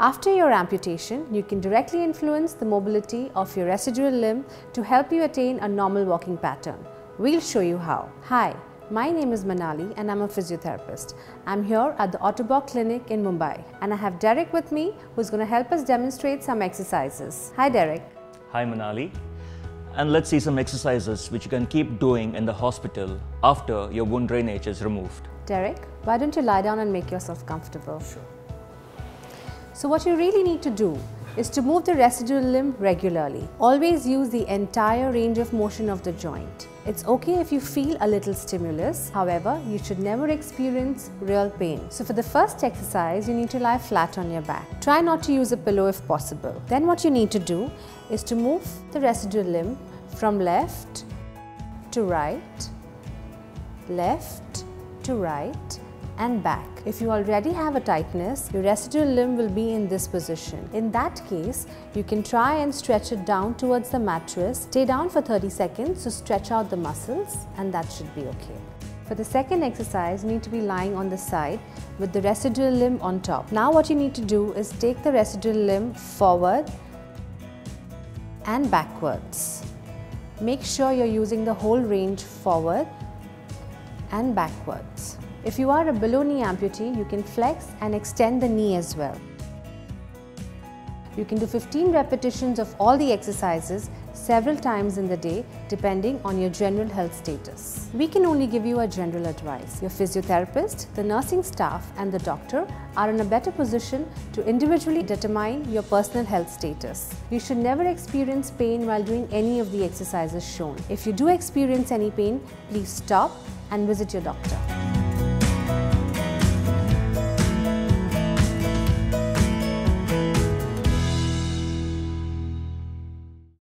After your amputation, you can directly influence the mobility of your residual limb to help you attain a normal walking pattern. We'll show you how. Hi, my name is Manali and I'm a physiotherapist. I'm here at the Ottobock clinic in Mumbai and I have Derek with me who's going to help us demonstrate some exercises. Hi Derek. Hi Manali. And let's see some exercises which you can keep doing in the hospital after your wound drainage is removed. Derek, why don't you lie down and make yourself comfortable? Sure. So what you really need to do is to move the residual limb regularly. Always use the entire range of motion of the joint. It's okay if you feel a little stimulus, however, you should never experience real pain. So for the first exercise, you need to lie flat on your back. Try not to use a pillow if possible. Then what you need to do is to move the residual limb from left to right, left to right, and back. If you already have a tightness, your residual limb will be in this position. In that case, you can try and stretch it down towards the mattress. Stay down for 30 seconds, so stretch out the muscles and that should be okay. For the second exercise, you need to be lying on the side with the residual limb on top. Now what you need to do is take the residual limb forward and backwards. Make sure you're using the whole range forward and backwards. If you are a below knee amputee, you can flex and extend the knee as well. You can do 15 repetitions of all the exercises several times in the day depending on your general health status. We can only give you a general advice. Your physiotherapist, the nursing staff and the doctor are in a better position to individually determine your personal health status. You should never experience pain while doing any of the exercises shown. If you do experience any pain, please stop and visit your doctor.